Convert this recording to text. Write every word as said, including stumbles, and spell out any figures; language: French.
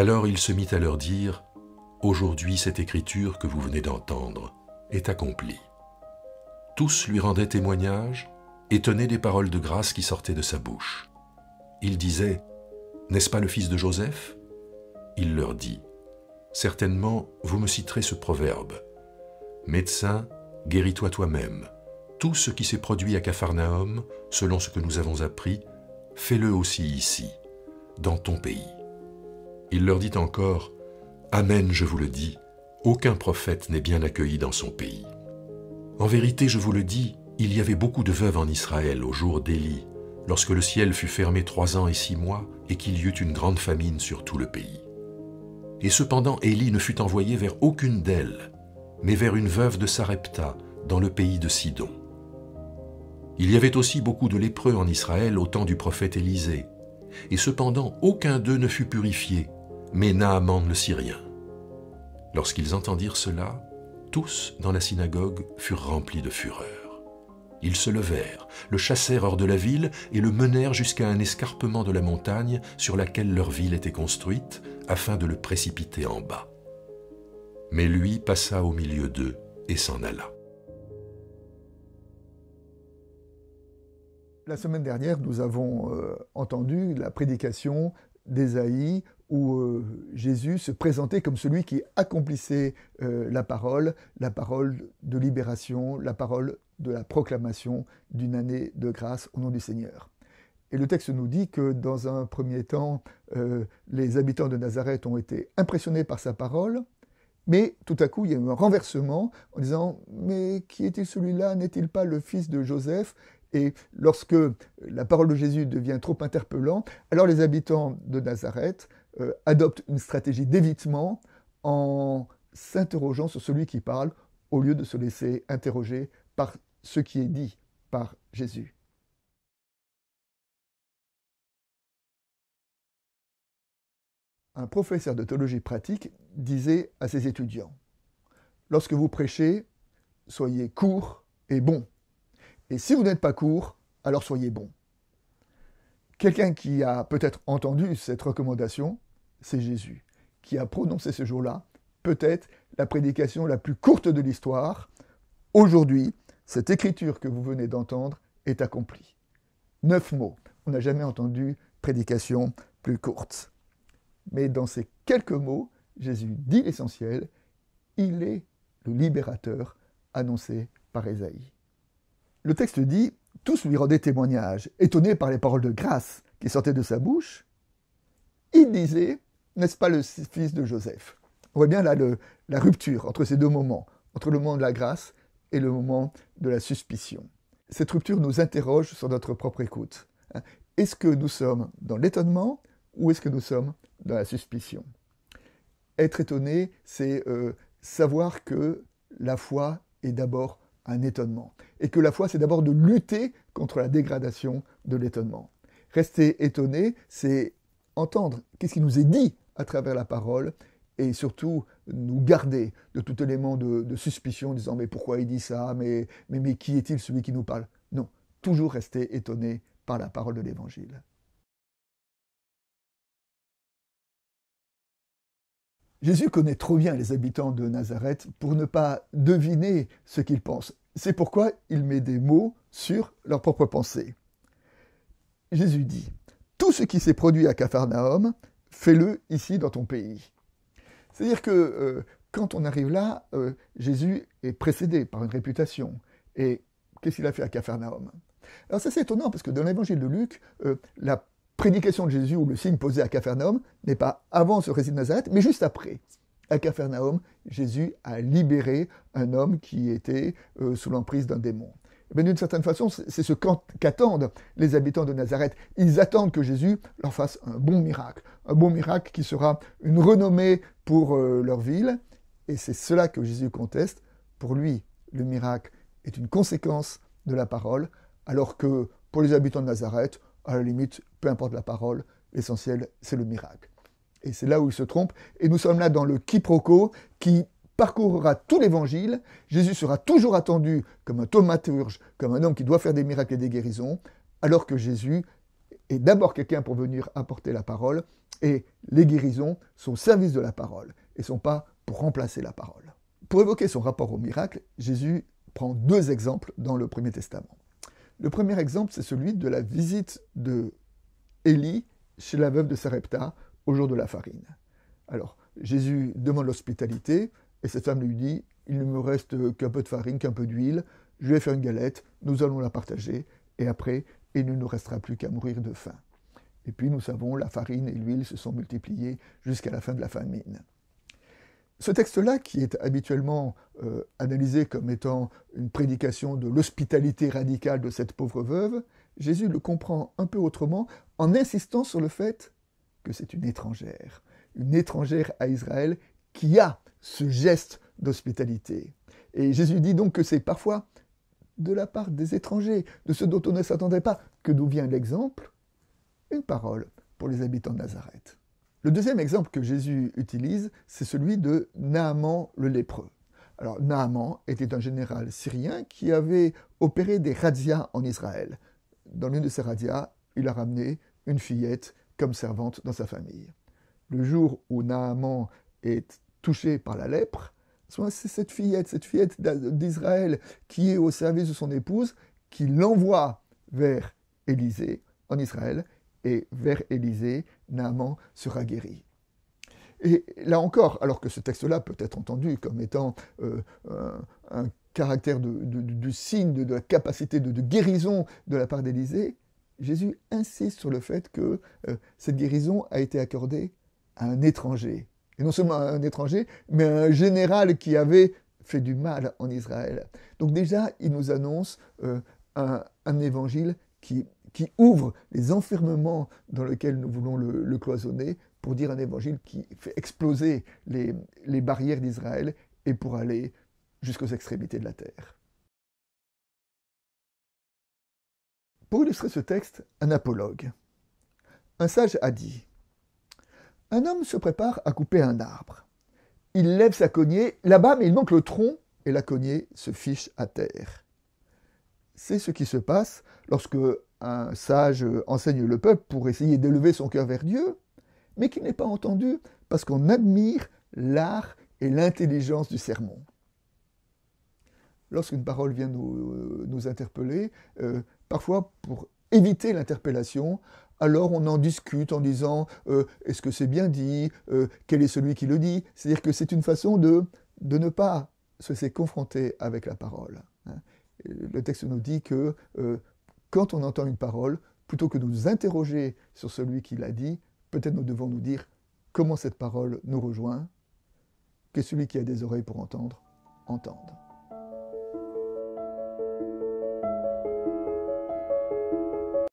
Alors il se mit à leur dire, « Aujourd'hui cette écriture que vous venez d'entendre est accomplie. » Tous lui rendaient témoignage, étonnés des paroles de grâce qui sortaient de sa bouche. Il disait, « N'est-ce pas le fils de Joseph ?» Il leur dit, « Certainement, vous me citerez ce proverbe. « Médecin, guéris-toi toi-même. Tout ce qui s'est produit à Capharnaüm, selon ce que nous avons appris, fais-le aussi ici, dans ton pays. » Il leur dit encore, « Amen, je vous le dis, aucun prophète n'est bien accueilli dans son pays. » En vérité, je vous le dis, il y avait beaucoup de veuves en Israël au jour d'Élie, lorsque le ciel fut fermé trois ans et six mois, et qu'il y eut une grande famine sur tout le pays. Et cependant, Élie ne fut envoyé vers aucune d'elles, mais vers une veuve de Sarepta, dans le pays de Sidon. Il y avait aussi beaucoup de lépreux en Israël au temps du prophète Élisée, et cependant aucun d'eux ne fut purifié, mais Naaman le Syrien. Lorsqu'ils entendirent cela, tous dans la synagogue furent remplis de fureur. Ils se levèrent, le chassèrent hors de la ville et le menèrent jusqu'à un escarpement de la montagne sur laquelle leur ville était construite, afin de le précipiter en bas. Mais lui passa au milieu d'eux et s'en alla. La semaine dernière, nous avons euh, entendu la prédication d'Ésaïe où euh, Jésus se présentait comme celui qui accomplissait euh, la parole, la parole de libération, la parole de la proclamation d'une année de grâce au nom du Seigneur. Et le texte nous dit que dans un premier temps, euh, les habitants de Nazareth ont été impressionnés par sa parole. Mais tout à coup, il y a eu un renversement en disant « Mais qui est-il celui-là? N'est-il pas le fils de Joseph ?» Et lorsque la parole de Jésus devient trop interpellante, alors les habitants de Nazareth euh, adoptent une stratégie d'évitement en s'interrogeant sur celui qui parle au lieu de se laisser interroger par ce qui est dit par Jésus. Un professeur de théologie pratique disait à ses étudiants « Lorsque vous prêchez, soyez court et bon. Et si vous n'êtes pas court, alors soyez bon. » Quelqu'un qui a peut-être entendu cette recommandation, c'est Jésus, qui a prononcé ce jour-là, peut-être la prédication la plus courte de l'histoire. Aujourd'hui, cette écriture que vous venez d'entendre est accomplie. Neuf mots. On n'a jamais entendu prédication plus courte. Mais dans ces quelques mots, Jésus dit l'essentiel, il est le libérateur annoncé par Ésaïe. Le texte dit, tous lui rendaient témoignage, étonnés par les paroles de grâce qui sortaient de sa bouche. Il disait, n'est-ce pas le fils de Joseph? On voit bien là le, la rupture entre ces deux moments, entre le moment de la grâce et le moment de la suspicion. Cette rupture nous interroge sur notre propre écoute. Est-ce que nous sommes dans l'étonnement ou est-ce que nous sommes dans la suspicion? Être étonné, c'est euh, savoir que la foi est d'abord un étonnement, et que la foi, c'est d'abord de lutter contre la dégradation de l'étonnement. Rester étonné, c'est entendre qu'est-ce qui nous est dit à travers la parole, et surtout nous garder de tout élément de, de suspicion, en disant « mais pourquoi il dit ça? Mais, mais, mais qui est-il celui qui nous parle ?» Non, toujours rester étonné par la parole de l'Évangile. Jésus connaît trop bien les habitants de Nazareth pour ne pas deviner ce qu'ils pensent. C'est pourquoi il met des mots sur leurs propres pensées. Jésus dit « Tout ce qui s'est produit à Capharnaüm, fais-le ici dans ton pays. » C'est-à-dire que euh, quand on arrive là, euh, Jésus est précédé par une réputation. Et qu'est-ce qu'il a fait à Capharnaüm? Alors ça c'est étonnant parce que dans l'évangile de Luc, euh, la prédication de Jésus ou le signe posé à Capharnaüm n'est pas avant ce récit de Nazareth, mais juste après. À Capharnaüm, Jésus a libéré un homme qui était euh, sous l'emprise d'un démon. D'une certaine façon, c'est ce qu'attendent les habitants de Nazareth. Ils attendent que Jésus leur fasse un bon miracle, un bon miracle qui sera une renommée pour euh, leur ville. Et c'est cela que Jésus conteste. Pour lui, le miracle est une conséquence de la parole, alors que pour les habitants de Nazareth, à la limite, peu importe la parole, l'essentiel, c'est le miracle. Et c'est là où il se trompe. Et nous sommes là dans le quiproquo qui parcourra tout l'Évangile. Jésus sera toujours attendu comme un thaumaturge, comme un homme qui doit faire des miracles et des guérisons, alors que Jésus est d'abord quelqu'un pour venir apporter la parole Et les guérisons sont au service de la parole et ne sont pas pour remplacer la parole. Pour évoquer son rapport au miracle, Jésus prend deux exemples dans le Premier Testament. Le premier exemple, c'est celui de la visite de Élie chez la veuve de Sarepta au jour de la farine. Alors, Jésus demande l'hospitalité et cette femme lui dit « Il ne me reste qu'un peu de farine, qu'un peu d'huile, je vais faire une galette, nous allons la partager et après, il ne nous restera plus qu'à mourir de faim. » Et puis nous savons, la farine et l'huile se sont multipliées jusqu'à la fin de la famine. Ce texte-là, qui est habituellement euh, analysé comme étant une prédication de l'hospitalité radicale de cette pauvre veuve, Jésus le comprend un peu autrement en insistant sur le fait que c'est une étrangère, une étrangère à Israël qui a ce geste d'hospitalité. Et Jésus dit donc que c'est parfois de la part des étrangers, de ceux dont on ne s'attendait pas, que nous vient l'exemple, une parole pour les habitants de Nazareth. Le deuxième exemple que Jésus utilise, c'est celui de Naaman le lépreux. Alors Naaman était un général syrien qui avait opéré des razzias en Israël. Dans l'une de ces razzias, il a ramené une fillette comme servante dans sa famille. Le jour où Naaman est touché par la lèpre, c'est cette fillette, cette fillette d'Israël qui est au service de son épouse, qui l'envoie vers Élisée en Israël, et vers Élisée, Naaman sera guéri. Et là encore, alors que ce texte-là peut être entendu comme étant euh, un, un caractère de, de, du signe, de, de la capacité de, de guérison de la part d'Élisée, Jésus insiste sur le fait que euh, cette guérison a été accordée à un étranger. Et non seulement à un étranger, mais à un général qui avait fait du mal en Israël. Donc déjà, il nous annonce euh, un, un évangile qui... qui ouvre les enfermements dans lesquels nous voulons le, le cloisonner pour dire un évangile qui fait exploser les, les barrières d'Israël et pour aller jusqu'aux extrémités de la terre. Pour illustrer ce texte, un apologue. Un sage a dit « Un homme se prépare à couper un arbre. Il lève sa cognée là-bas, mais il manque le tronc et la cognée se fiche à terre. » C'est ce qui se passe lorsque un sage enseigne le peuple pour essayer d'élever son cœur vers Dieu, mais qui n'est pas entendu parce qu'on admire l'art et l'intelligence du sermon. Lorsqu'une parole vient nous, nous interpeller, euh, parfois pour éviter l'interpellation, alors on en discute en disant euh, « est-ce que c'est bien dit euh, ?»« Quel est celui qui le dit ?» C'est-à-dire que c'est une façon de, de ne pas se laisser confronter avec la parole. Hein. Le texte nous dit que euh, quand on entend une parole, plutôt que de nous interroger sur celui qui l'a dit, peut-être nous devons nous dire comment cette parole nous rejoint, que celui qui a des oreilles pour entendre, entende.